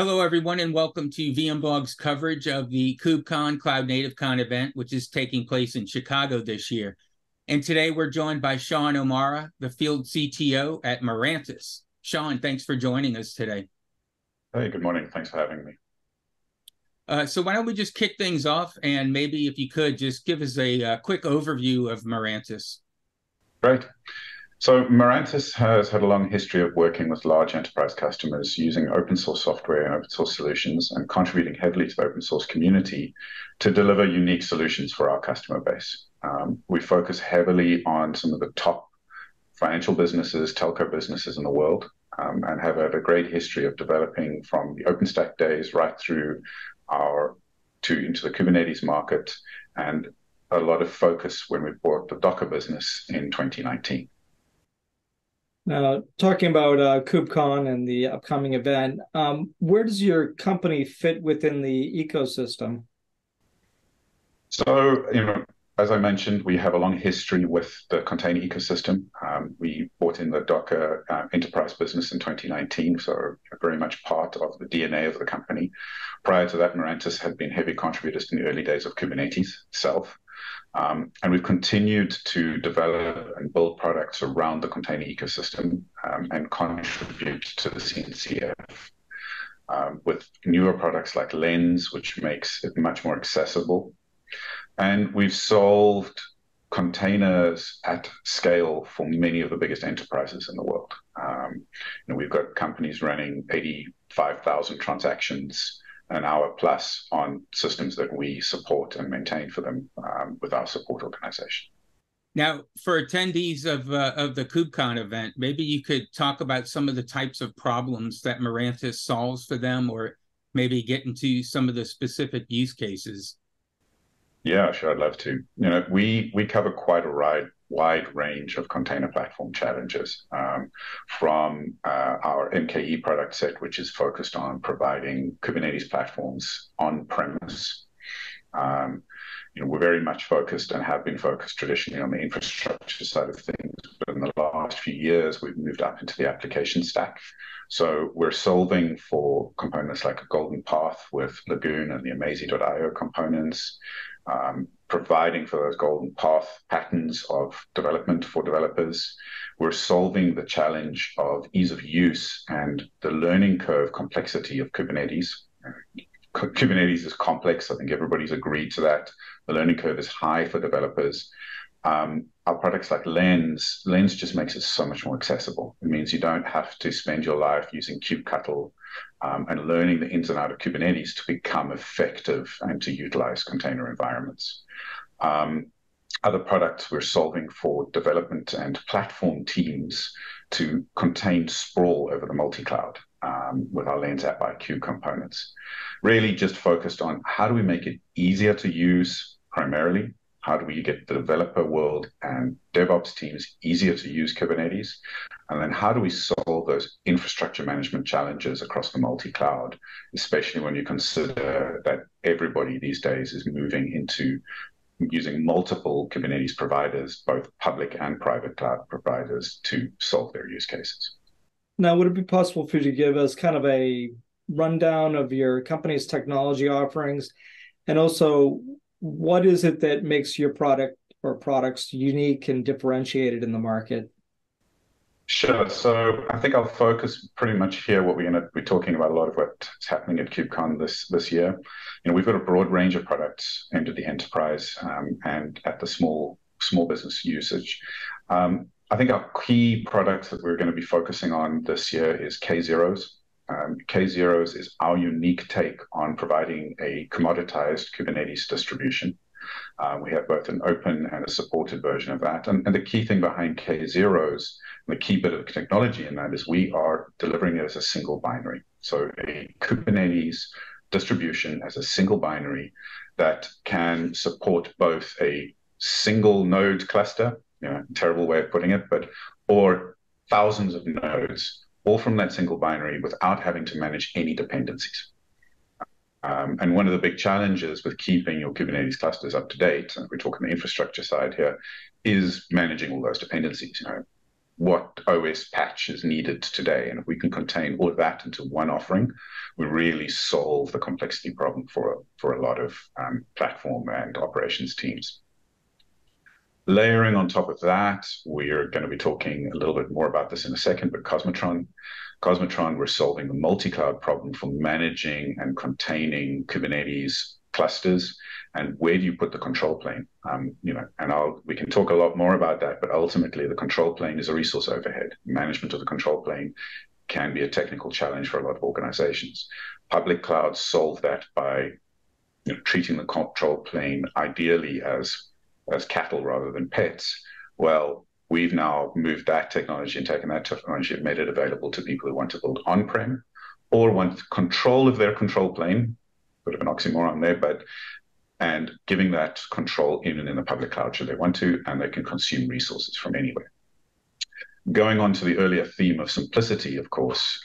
Hello, everyone, and welcome to VMblog's coverage of the KubeCon Cloud Native Con event, which is taking place in Chicago this year. And today we're joined by Sean O'Mara, the field CTO at Mirantis. Sean, thanks for joining us today. Hey, good morning. Thanks for having me. So why don't we just kick things off, and maybe if you could just give us a quick overview of Mirantis. Great. So Mirantis has had a long history of working with large enterprise customers using open source software and open source solutions and contributing heavily to the open source community to deliver unique solutions for our customer base. We focus heavily on some of the top financial businesses, telco businesses in the world, and have had a great history of developing from the OpenStack days right through into the Kubernetes market, and a lot of focus when we bought the Docker business in 2019. Talking about KubeCon and the upcoming event, where does your company fit within the ecosystem? So, as I mentioned, we have a long history with the container ecosystem. We bought in the Docker enterprise business in 2019, so very much part of the DNA of the company. Prior to that, Mirantis had been heavy contributors in the early days of Kubernetes itself. And we've continued to develop and build products around the container ecosystem and contribute to the CNCF with newer products like Lens, which makes it much more accessible. And we've solved containers at scale for many of the biggest enterprises in the world. We've got companies running 85,000 transactions an hour plus on systems that we support and maintain for them with our support organization. Now, for attendees of the KubeCon event, maybe you could talk about some of the types of problems that Mirantis solves for them, or maybe get into some of the specific use cases. Yeah, sure, I'd love to. We cover quite a wide range of container platform challenges, from our MKE product set, which is focused on providing Kubernetes platforms on-premise. We're very much focused and have been focused traditionally on the infrastructure side of things, but in the last few years, we've moved up into the application stack. So we're solving for components like a golden path with Lagoon and the Amazee.io components, providing for those golden path patterns of development for developers. We're solving the challenge of ease of use and the learning curve complexity of Kubernetes. Kubernetes is complex. I think everybody's agreed to that. The learning curve is high for developers. Our products like Lens just makes it so much more accessible. It means you don't have to spend your life using kubectl and learning the ins and out of Kubernetes to become effective and to utilize container environments. Other products we're solving for development and platform teams to contain sprawl over the multi-cloud with our Lens App IQ components. Really just focused on how do we make it easier to use primarily, how do we get the developer world and DevOps teams easier to use Kubernetes? And then how do we solve those infrastructure management challenges across the multi-cloud, especially when you consider that everybody these days is moving into using multiple Kubernetes providers, both public and private cloud providers, to solve their use cases. Now, would it be possible for you to give us kind of a rundown of your company's technology offerings, and also what is it that makes your product or products unique and differentiated in the market? Sure. So I think I'll focus pretty much here what we're going to be talking about, a lot of what's happening at KubeCon this year. We've got a broad range of products aimed at the enterprise and at the small business usage. I think our key product that we're going to be focusing on this year is k0s. K0s is our unique take on providing a commoditized Kubernetes distribution. We have both an open and a supported version of that. And the key thing behind k0s, the key bit of technology in that, is we are delivering it as a single binary. So a Kubernetes distribution as a single binary that can support both a single node cluster, terrible way of putting it, or thousands of nodes, all from that single binary without having to manage any dependencies. And one of the big challenges with keeping your Kubernetes clusters up to date, and we're talking the infrastructure side here, is managing all those dependencies. what OS patch is needed today. And if we can contain all of that into one offering, we really solve the complexity problem for a lot of platform and operations teams. Layering on top of that, we're going to be talking a little bit more about this in a second, but k0smotron, we're solving the multi-cloud problem for managing and containing Kubernetes clusters, and where do you put the control plane? We can talk a lot more about that, but ultimately the control plane is a resource overhead. Management of the control plane can be a technical challenge for a lot of organizations. Public clouds solve that by treating the control plane ideally as cattle rather than pets. Well, we've now moved that technology and taken that technology and made it available to people who want to build on-prem or want control of their control plane, bit of an oxymoron there, and giving that control in and in the public cloud should they want to, and they can consume resources from anywhere. Going on to the earlier theme of simplicity, of course,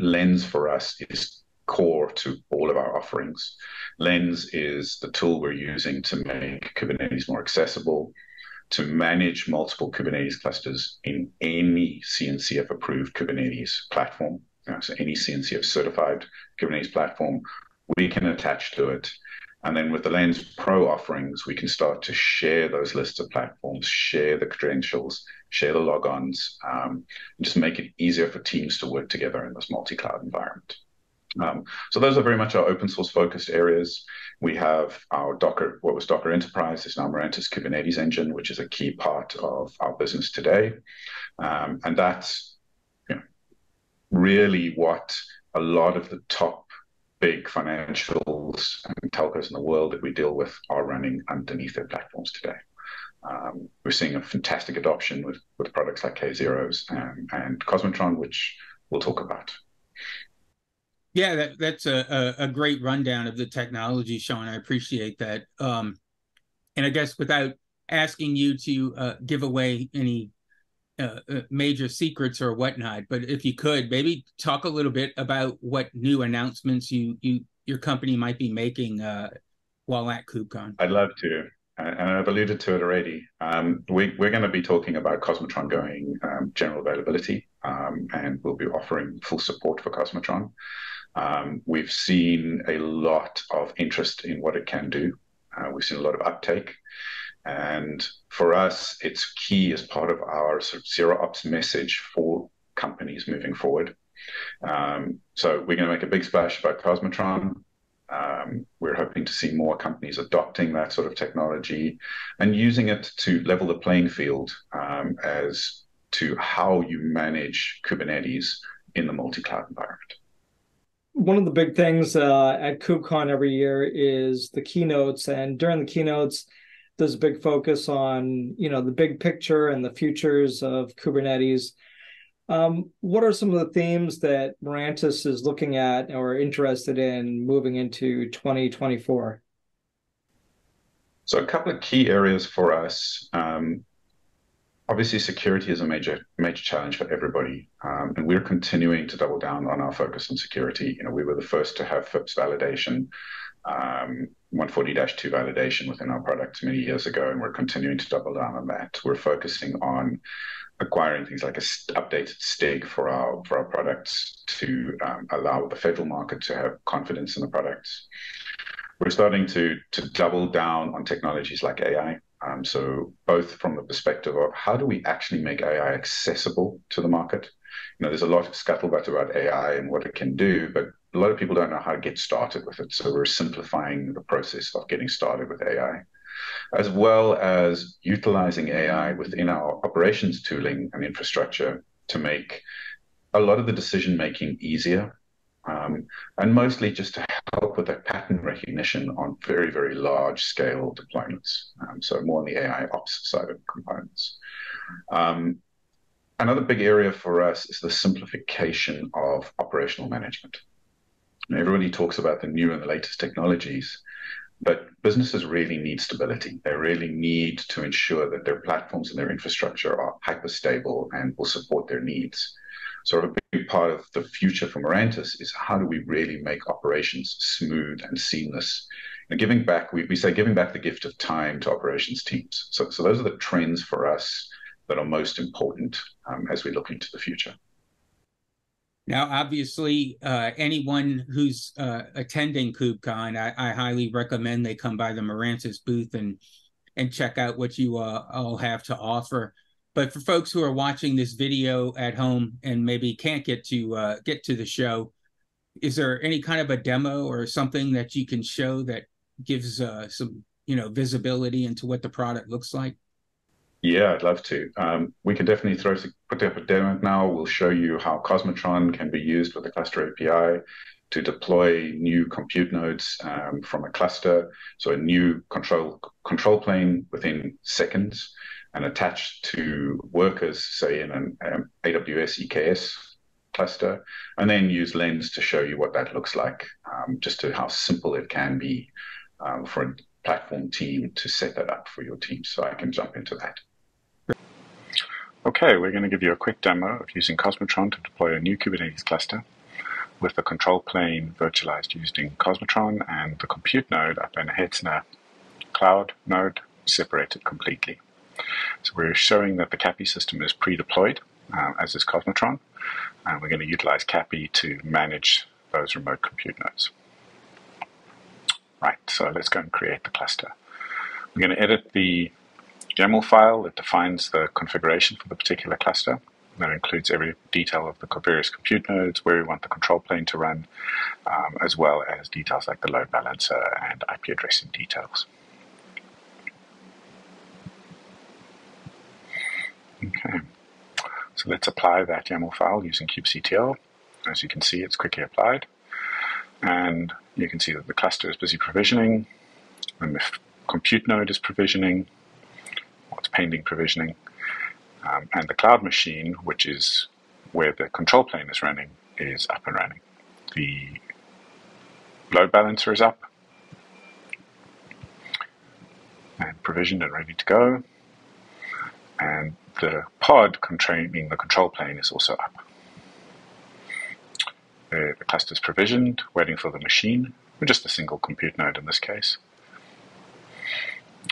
Lens for us is core to all of our offerings. Lens is the tool we're using to make Kubernetes more accessible, to manage multiple Kubernetes clusters in any CNCF-approved Kubernetes platform, so any CNCF-certified Kubernetes platform, we can attach to it. And then with the Lens Pro offerings, we can start to share those lists of platforms, share the credentials, share the logons, and just make it easier for teams to work together in this multi-cloud environment. So those are very much our open source focused areas. We have our Docker, what was Docker Enterprise is now Mirantis Kubernetes Engine, which is a key part of our business today. And that's really what a lot of the top big financials and telcos in the world that we deal with are running underneath their platforms today. We're seeing a fantastic adoption with products like k0s and k0smotron, which we'll talk about. Yeah, that's a great rundown of the technology, Sean. I appreciate that. And I guess without asking you to give away any major secrets or whatnot, but if you could maybe talk a little bit about what new announcements your company might be making while at KubeCon. I'd love to, and I've alluded to it already. We're going to be talking about k0smotron going general availability, and we'll be offering full support for k0smotron. We've seen a lot of interest in what it can do. We've seen a lot of uptake. And for us, it's key as part of our sort of zero ops message for companies moving forward. So we're going to make a big splash about k0smotron. We're hoping to see more companies adopting that sort of technology and using it to level the playing field as to how you manage Kubernetes in the multi-cloud environment. One of the big things at KubeCon every year is the keynotes, and during the keynotes, there's a big focus on, the big picture and the futures of Kubernetes. What are some of the themes that Mirantis is looking at or interested in moving into 2024? So a couple of key areas for us. Obviously, security is a major challenge for everybody, and we're continuing to double down on our focus on security. We were the first to have FIPS validation. 140-2 validation within our products many years ago, and we're continuing to double down on that. We're focusing on acquiring things like an updated STIG for our products to allow the federal market to have confidence in the products. We're starting to double down on technologies like AI. So both from the perspective of how do we actually make AI accessible to the market? There's a lot of scuttlebutt about AI and what it can do, but a lot of people don't know how to get started with it. So we're simplifying the process of getting started with AI, as well as utilizing AI within our operations tooling and infrastructure to make a lot of the decision-making easier, and mostly just to help with that pattern recognition on very, very large-scale deployments. So more on the AI ops side of components. Another big area for us is the simplification of operational management. Everybody talks about the new and the latest technologies, but businesses really need stability. They really need to ensure that their platforms and their infrastructure are hyper-stable and will support their needs. So a big part of the future for Mirantis is how do we really make operations smooth and seamless? And giving back, we say giving back the gift of time to operations teams. So those are the trends for us that are most important as we look into the future. Now, obviously, anyone who's attending KubeCon, I highly recommend they come by the Mirantis booth and check out what you all have to offer. But for folks who are watching this video at home and maybe can't get to the show, is there any kind of a demo or something that you can show that gives some visibility into what the product looks like? Yeah, I'd love to. We can definitely put up a demo now. We'll show you how k0smotron can be used with the cluster API to deploy new compute nodes from a cluster, so a new control plane within seconds and attached to workers, say in an AWS EKS cluster, and then use Lens to show you what that looks like, just to how simple it can be for a platform team to set that up for your team. So I can jump into that. Okay, we're going to give you a quick demo of using k0smotron to deploy a new Kubernetes cluster with the control plane virtualized using k0smotron and the compute node up in Hetzner cloud node separated completely. So we're showing that the CAPI system is pre-deployed, as is k0smotron, and we're going to utilize CAPI to manage those remote compute nodes. Right, so let's go and create the cluster. We're going to edit the YAML file that defines the configuration for the particular cluster. That includes every detail of the various compute nodes, where we want the control plane to run, as well as details like the load balancer and IP addressing details. Okay, so let's apply that YAML file using kubectl. As you can see, it's quickly applied. And you can see that the cluster is busy provisioning, and the compute node is provisioning, or it's pending provisioning, and the cloud machine, which is where the control plane is running, is up and running. The load balancer is up, and provisioned and ready to go. And the pod containing the control plane is also up. The cluster's provisioned, waiting for the machine, or just a single compute node in this case.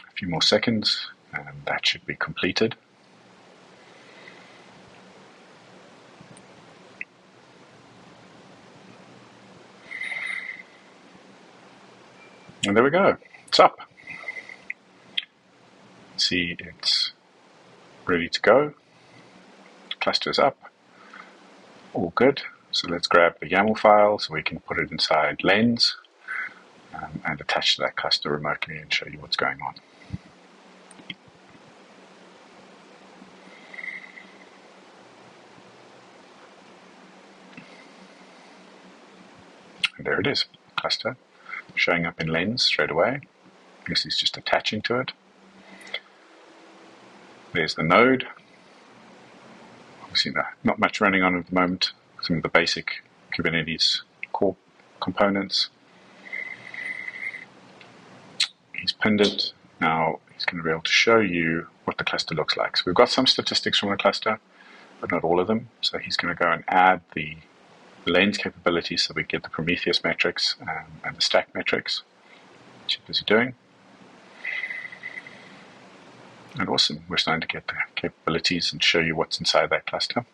A few more seconds, and that should be completed. And there we go, it's up. See, it's ready to go. Cluster's up, all good. So let's grab the YAML file so we can put it inside Lens and attach to that cluster remotely and show you what's going on. And there it is, cluster showing up in Lens straight away. This is just attaching to it. There's the node. Obviously, not much running on at the moment. Some of the basic Kubernetes core components. He's pinned it. Now he's going to be able to show you what the cluster looks like. So we've got some statistics from the cluster, but not all of them. So he's going to go and add the Lens capabilities so we get the Prometheus metrics and the stack metrics, which he's busy doing. And awesome, we're starting to get the capabilities and show you what's inside that cluster.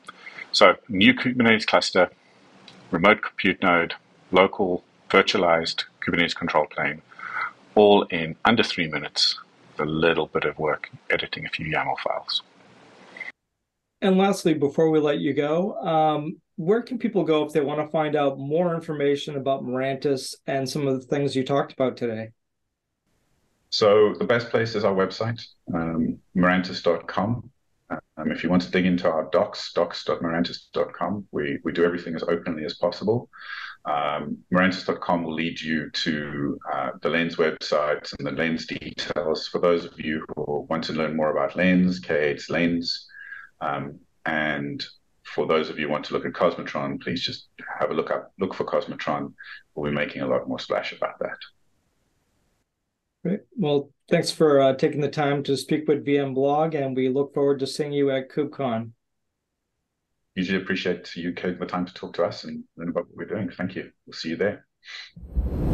So new Kubernetes cluster, remote compute node, local virtualized Kubernetes control plane, all in under 3 minutes, a little bit of work editing a few YAML files. And lastly, before we let you go, where can people go if they want to find out more information about Mirantis and some of the things you talked about today? So the best place is our website, mirantis.com. If you want to dig into our docs, docs.mirantis.com, we do everything as openly as possible. Mirantis.com will lead you to the Lens websites and the Lens details. For those of you who want to learn more about Lens, k0s Lens, and for those of you who want to look at k0smotron, please just have a look for k0smotron. We'll be making a lot more splash about that. Great. Well, thanks for taking the time to speak with VMblog, and we look forward to seeing you at KubeCon. Hugely appreciate you taking the time to talk to us and learn about what we're doing. Thank you. We'll see you there.